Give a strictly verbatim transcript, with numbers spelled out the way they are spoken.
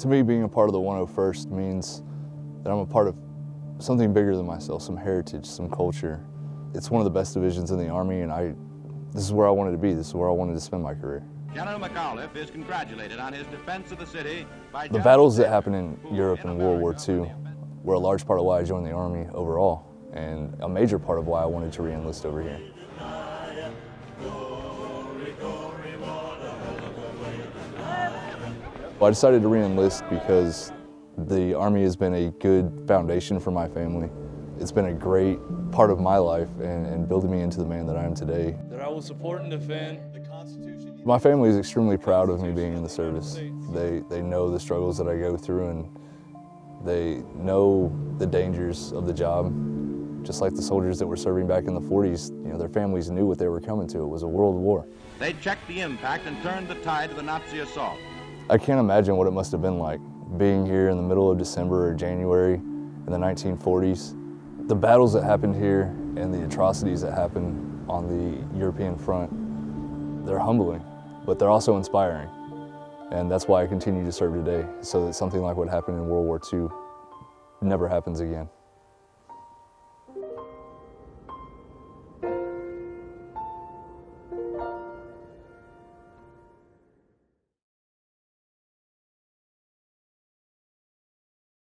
To me, being a part of the one oh first means that I'm a part of something bigger than myself, some heritage, some culture. It's one of the best divisions in the Army, and I, this is where I wanted to be. This is where I wanted to spend my career. General McAuliffe is congratulated on his defense of the city by the battles that happened in Europe in World War Two were a large part of why I joined the Army overall, and a major part of why I wanted to re-enlist over here. Well, I decided to re-enlist because the Army has been a good foundation for my family. It's been a great part of my life and, and building me into the man that I am today. That I will support and defend the Constitution. My family is extremely proud of me being in the service. They, they know the struggles that I go through, and they know the dangers of the job. Just like the soldiers that were serving back in the forties, you know, their families knew what they were coming to. It was a world war. They checked the impact and turned the tide of the Nazi assault. I can't imagine what it must have been like being here in the middle of December or January in the nineteen forties. The battles that happened here and the atrocities that happened on the European front, they're humbling, but they're also inspiring. And that's why I continue to serve today, so that something like what happened in World War Two never happens again.